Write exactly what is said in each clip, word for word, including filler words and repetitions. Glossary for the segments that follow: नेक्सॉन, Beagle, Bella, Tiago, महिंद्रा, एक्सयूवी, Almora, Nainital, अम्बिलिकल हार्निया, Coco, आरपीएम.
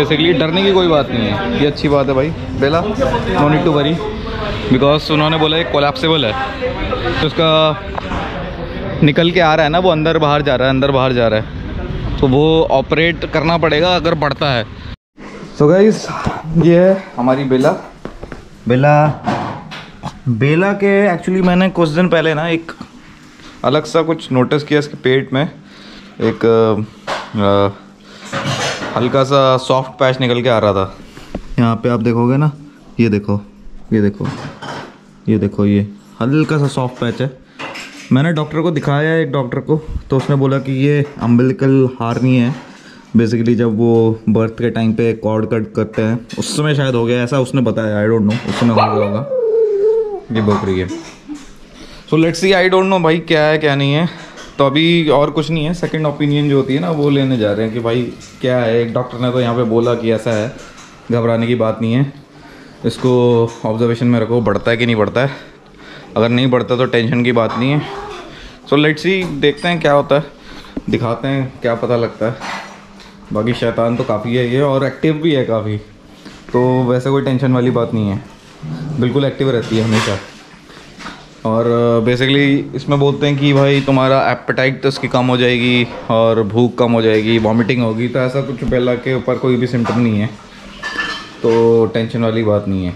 Basically डरने की कोई बात नहीं है, ये अच्छी बात है भाई। बेला no need to worry because उन्होंने बोला ये कोलैप्सिबल है, तो उसका निकल के आ रहा है ना वो अंदर बाहर जा रहा है, अंदर बाहर जा रहा है, तो वो ऑपरेट करना पड़ेगा अगर बढ़ता है। सो गाइस ये है हमारी बेला। बेला बेला के एक्चुअली मैंने कुछ दिन पहले ना एक अलग सा कुछ नोटिस किया, इसके पेट में एक आ, हल्का सा सॉफ्ट पैच निकल के आ रहा था। यहाँ पे आप देखोगे ना, ये देखो ये देखो ये देखो ये हल्का सा सॉफ्ट पैच है। मैंने डॉक्टर को दिखाया एक डॉक्टर को, तो उसने बोला कि ये अम्बिलिकल हार्निया है। बेसिकली जब वो बर्थ के टाइम पे कॉर्ड कट करते हैं उस समय शायद हो गया ऐसा, उसने बताया। आई डोंट नो उस समय हो गया होगा। ये बकरी है, so let's see, I don't know भाई क्या है क्या नहीं है। तो अभी और कुछ नहीं है, सेकंड ओपिनियन जो होती है ना वो लेने जा रहे हैं कि भाई क्या है। एक डॉक्टर ने तो यहाँ पे बोला कि ऐसा है, घबराने की बात नहीं है, इसको ऑब्जर्वेशन में रखो, बढ़ता है कि नहीं बढ़ता है, अगर नहीं बढ़ता तो टेंशन की बात नहीं है। सो लेट्स सी, देखते हैं क्या होता है, दिखाते हैं क्या पता लगता है। बाकी शैतान तो काफ़ी है ये, और एक्टिव भी है काफ़ी, तो वैसे कोई टेंशन वाली बात नहीं है, बिल्कुल एक्टिव रहती है हमेशा। और बेसिकली इसमें बोलते हैं कि भाई तुम्हारा एपेटाइट तो उसकी कम हो जाएगी और भूख कम हो जाएगी, वॉमिटिंग होगी, तो ऐसा कुछ बेला के ऊपर कोई भी सिम्टम नहीं है, तो टेंशन वाली बात नहीं है।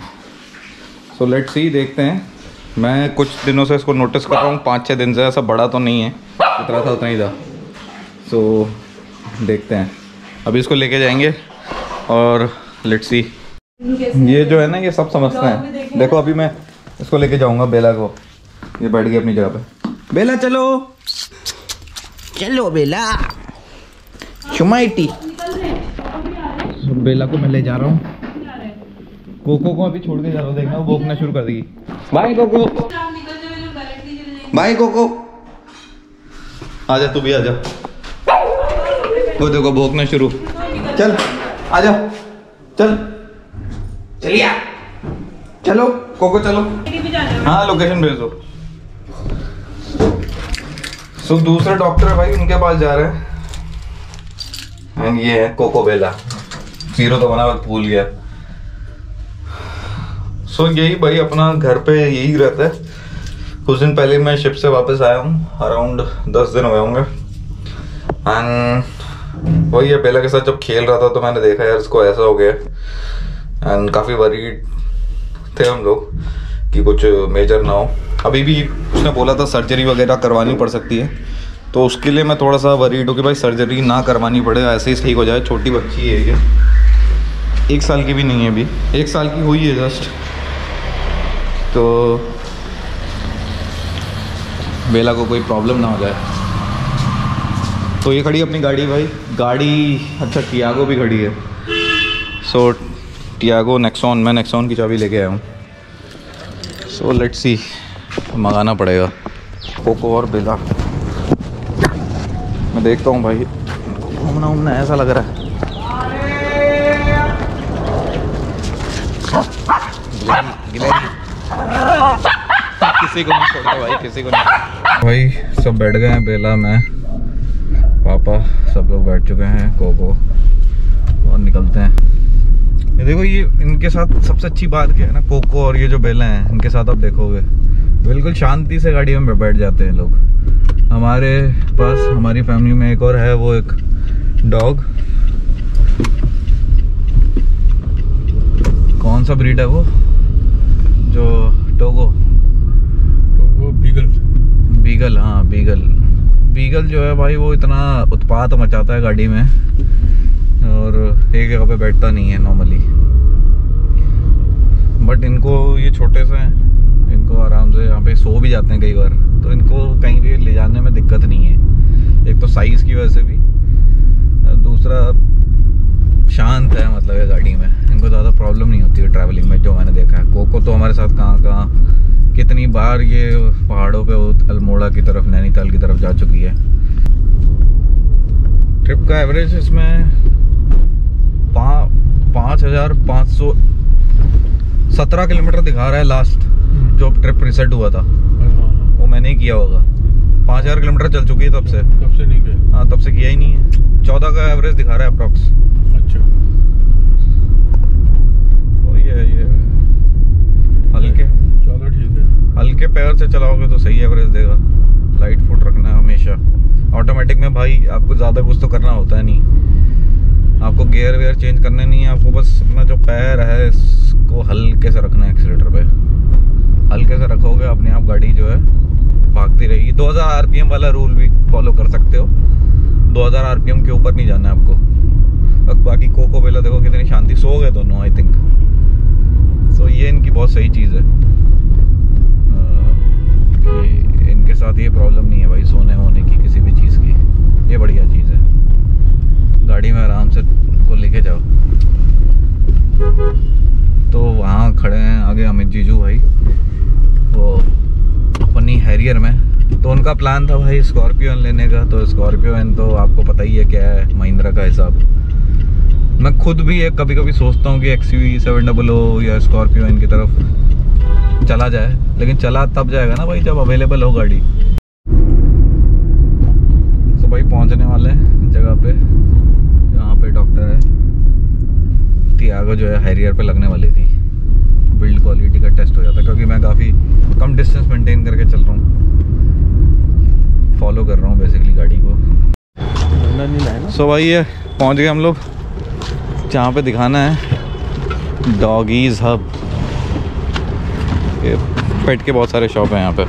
सो लेट्स सी, देखते हैं। मैं कुछ दिनों से इसको नोटिस कर रहा हूँ, पाँच छः दिन से, ऐसा बड़ा तो नहीं है, उतना था उतना ही था। सो देखते हैं, अभी इसको लेके जाएंगे और लेट्स सी। ये जो है ना ये सब समझते हैं। देखो अभी मैं इसको लेके जाऊँगा, बेला को, ये बैठ गई अपनी जगह पे। बेला चलो चलो बेला शुमाइटी। बेला को मैं ले जा रहा हूँ, कोको को अभी छोड़ के जा रहा हूँ, देखना वो भौंकना शुरू कर देगी। बाय कोको, बाय कोको, आजा तू भी आजा। वो देखो भौंकना शुरू, चल आजा, चल चलिया, चलो कोको चलो। हाँ लोकेशन भेज दो। सो दूसरे डॉक्टर है भाई, उनके पास जा रहे हैं। एंड ये है कोको बेला, जीरो तो बना वक्त भूल गया। सो so, यही भाई अपना घर पे यही रहता है। कुछ दिन पहले मैं शिप से वापस आया हूँ, अराउंड दस दिन हुए होंगे। एंड वही है, बेला के साथ जब खेल रहा था तो मैंने देखा यार इसको ऐसा हो गया, एंड काफ़ी वरीड थे हम लोग कि कुछ मेजर ना हो। अभी भी उसने बोला था सर्जरी वगैरह करवानी पड़ सकती है, तो उसके लिए मैं थोड़ा सा वरीड हूँ कि भाई सर्जरी ना करवानी पड़े, ऐसे ही ठीक हो जाए। छोटी बच्ची है ये, एक साल की भी नहीं है, अभी एक साल की हुई है जस्ट। तो बेला को कोई प्रॉब्लम ना हो जाए। तो ये खड़ी अपनी गाड़ी भाई, गाड़ी अच्छा टियागो भी खड़ी है। सो टियागो नेक्सॉन, मैं नेक्सॉन की चाबी लेके आया हूँ। सो लेट्स सी, मंगाना पड़ेगा कोको और बेला। मैं देखता हूँ भाई, घूमना घूमना ऐसा लग रहा है किसी को नहीं छोड़ता भाई, किसी को नहीं। भाई सब बैठ गए हैं, बेला मैं पापा सब लोग बैठ चुके हैं, कोको, और निकलते हैं। ये देखो, ये इनके साथ सबसे अच्छी बात क्या है ना, कोको और ये जो बेला हैं इनके साथ आप देखोगे बिल्कुल शांति से गाड़ी में बैठ जाते हैं लोग। हमारे पास हमारी फैमिली में एक और है, वो एक डॉग, कौन सा ब्रीड है वो, जो टोगो टोगो बीगल बीगल हाँ बीगल बीगल जो है भाई, वो इतना उत्पात मचाता है गाड़ी में और एक जगह पे बैठता नहीं है नॉर्मली। बट इनको, ये छोटे से हैं, इनको आराम से यहाँ पे सो भी जाते हैं कई बार, तो इनको कहीं भी ले जाने में दिक्कत नहीं है। एक तो साइज़ की वजह से भी, दूसरा शांत है मतलब ये गाड़ी में, इनको ज़्यादा प्रॉब्लम नहीं होती है ट्रैवलिंग में, जो मैंने देखा है। कोको तो हमारे साथ कहाँ कहाँ कितनी बार ये पहाड़ों पर, अल्मोड़ा की तरफ, नैनीताल की तरफ जा चुकी है। ट्रिप का एवरेज इसमें पाँच हजार पाँच सौ सत्रह किलोमीटर दिखा रहा है लास्ट, जो ट्रिप रिसेट हुआ था वो मैंने ही किया होगा। पाँच हजार किलोमीटर चल चुकी है तब से, तब से नहीं किया, हाँ तब से किया ही नहीं है। चौदह का एवरेज दिखा रहा है अप्रॉक्स। अच्छा पैर से चलाओगे तो सही एवरेज देगा। लाइट फुट रखना हमेशा। ऑटोमेटिक में भाई आपको ज़्यादा कुछ तो करना होता है नहीं, आपको गियर वेयर चेंज करने नहीं है, आपको बस अपना जो पैर है इसको हल्के से रखना है एक्सीलेटर पे। हल्के से रखोगे अपने आप गाड़ी जो है भागती रहेगी। दो हज़ार आरपीएम वाला रूल भी फॉलो कर सकते हो, दो हज़ार आरपीएम के ऊपर नहीं जाना है आपको। बाकी कोको बेला देखो कितनी शांति सो गए दोनों आई थिंक, सो ये इनकी बहुत सही चीज़ है कि इनके साथ ये प्रॉब्लम नहीं है भाई सोने होने की किसी भी चीज़ की। ये बढ़िया चीज़ है, गाड़ी में आराम से को लेके जाओ। तो वहाँ खड़े हैं आगे अमित जीजू भाई वो अपनी हैरियर में। तो उनका प्लान था भाई स्कॉर्पियन लेने का, तो स्कॉर्पियन तो आपको पता ही है क्या है महिंद्रा का हिसाब। मैं खुद भी एक कभी कभी सोचता हूँ कि एक्सयूवी सेवन डबल ओ या स्कॉर्पियन की तरफ चला जाए, लेकिन चला तब जाएगा ना भाई जब अवेलेबल हो गाड़ी। तो भाई पहुँचने वाले हैं जगह पे जहाँ पे डॉक्टर है टियागो जो है हैरियर पे लगने वाली थी। बिल्ड क्वालिटी का टेस्ट हो जाता है क्योंकि मैं काफ़ी कम डिस्टेंस मेंटेन करके चल रहा हूँ, फॉलो कर रहा हूँ बेसिकली गाड़ी को। सो so भाई ये पहुँच गए हम लोग जहाँ पे दिखाना है, डॉगीज़ हब। पेट के बहुत सारे शॉप हैं यहाँ पे।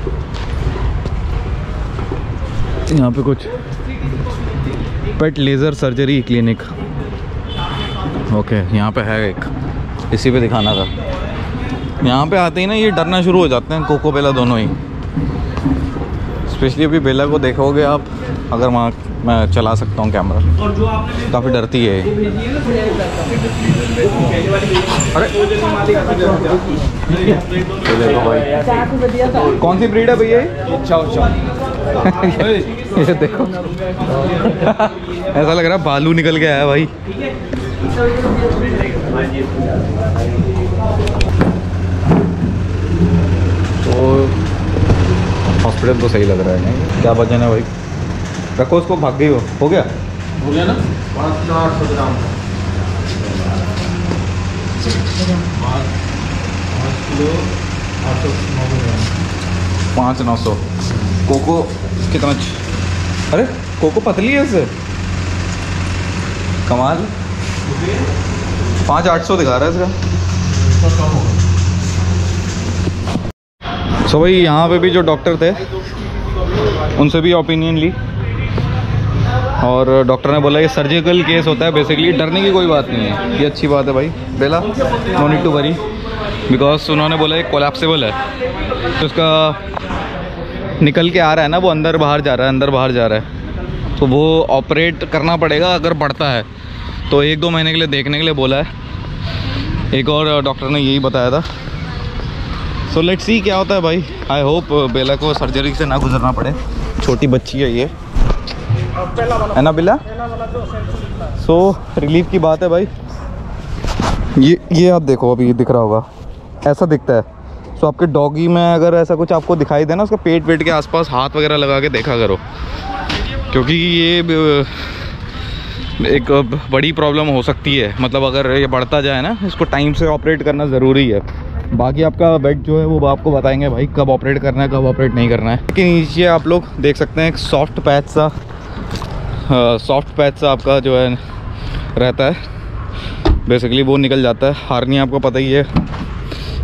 यहाँ पे कुछ पेट लेज़र सर्जरी क्लिनिक ओके यहाँ पे है एक, इसी पे दिखाना था। यहाँ पे आते ही ना ये डरना शुरू हो जाते हैं कोको बेला दोनों ही, स्पेशली अभी बेला को देखोगे आप। अगर वहाँ मैं चला सकता हूँ कैमरा, काफ़ी डरती है। अरे तो देखो भाई कौन सी ब्रीड है भैया ये देखो ऐसा लग रहा है भालू निकल के आया भाई। तो हॉस्पिटल तो सही लग रहा है नहीं, क्या वजन है भाई? रखो उसको, भाग गई हो हो गया हो गया ना पाँच हज़ार आठ सौ ग्राम। पाँच नौ सौ कोको कितना? अरे कोको पतली है इससे, कमाल। पाँच आठ सौ दिखा रहा है इसका। सो भाई यहाँ पे भी जो डॉक्टर थे उनसे भी ओपिनियन ली और डॉक्टर ने बोला ये सर्जिकल केस होता है बेसिकली, डरने की कोई बात नहीं है, ये अच्छी बात है भाई। बेला no need to worry because उन्होंने बोला ये कोलैप्सिबल है, तो उसका निकल के आ रहा है ना वो अंदर बाहर जा रहा है अंदर बाहर जा रहा है, तो वो ऑपरेट करना पड़ेगा अगर बढ़ता है तो। एक दो महीने के लिए देखने के लिए बोला है, एक और डॉक्टर ने यही बताया था। सो लेट्स सी क्या होता है भाई। आई होप बेला को सर्जरी से ना गुजरना पड़े, छोटी बच्ची है ये, है ना बिल्ला? सो so, रिलीफ की बात है भाई। ये ये आप देखो अभी दिख रहा होगा, ऐसा दिखता है। सो so, आपके डॉगी में अगर ऐसा कुछ आपको दिखाई दे ना, उसका पेट पेट के आसपास हाथ वगैरह लगा के देखा करो, क्योंकि ये एक बड़ी प्रॉब्लम हो सकती है। मतलब अगर ये बढ़ता जाए ना, इसको टाइम से ऑपरेट करना ज़रूरी है। बाकी आपका वेट जो है वो आपको बताएंगे भाई कब ऑपरेट करना है कब ऑपरेट नहीं करना है। लेकिन नीचे आप लोग देख सकते हैं एक सॉफ्ट पैच सा सॉफ्ट पैच सा आपका जो है रहता है बेसिकली, वो निकल जाता है। हार्निया आपको पता ही है,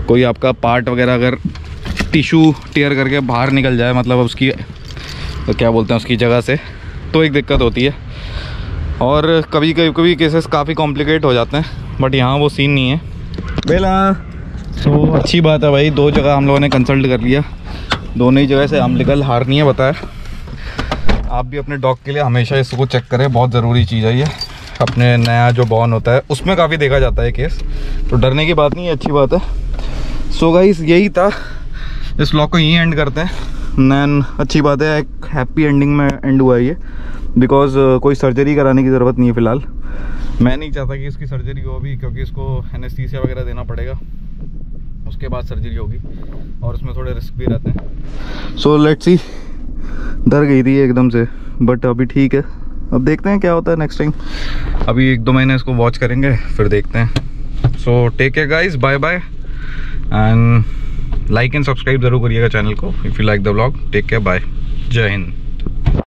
कोई आपका पार्ट वगैरह अगर टिशू टियर करके बाहर निकल जाए, मतलब उसकी तो क्या बोलते हैं उसकी जगह से, तो एक दिक्कत होती है। और कभी कभी कभी केसेस काफ़ी कॉम्प्लिकेट हो जाते हैं, बट यहाँ वो सीन नहीं है बेला। तो अच्छी बात है भाई, दो जगह हम लोगों ने कंसल्ट कर लिया, दोनों ही जगह से अम्बिलिकल हार्निया बताया। आप भी अपने डॉग के लिए हमेशा इसको चेक करें, बहुत ज़रूरी चीज़ है ये। अपने नया जो बॉर्न होता है उसमें काफ़ी देखा जाता है केस, तो डरने की बात नहीं है, अच्छी बात है। सो गाइस यही था, इस व्लॉग को यहीं एंड करते हैं। नैन अच्छी बात है, एक हैप्पी एंडिंग में एंड हुआ है ये, बिकॉज कोई सर्जरी कराने की ज़रूरत नहीं है फ़िलहाल। मैं नहीं चाहता कि इसकी सर्जरी हो भी, क्योंकि इसको एनेस्थीसिया वगैरह देना पड़ेगा, उसके बाद सर्जरी होगी और उसमें थोड़े रिस्क भी रहते हैं। सो लेट्स सी, डर गई थी एकदम से, बट अभी ठीक है। अब देखते हैं क्या होता है नेक्स्ट टाइम। अभी एक दो महीने इसको वॉच करेंगे फिर देखते हैं। So take care guys, bye bye and like and subscribe जरूर करिएगा चैनल को। If you like the vlog, take care, bye, जय हिंद।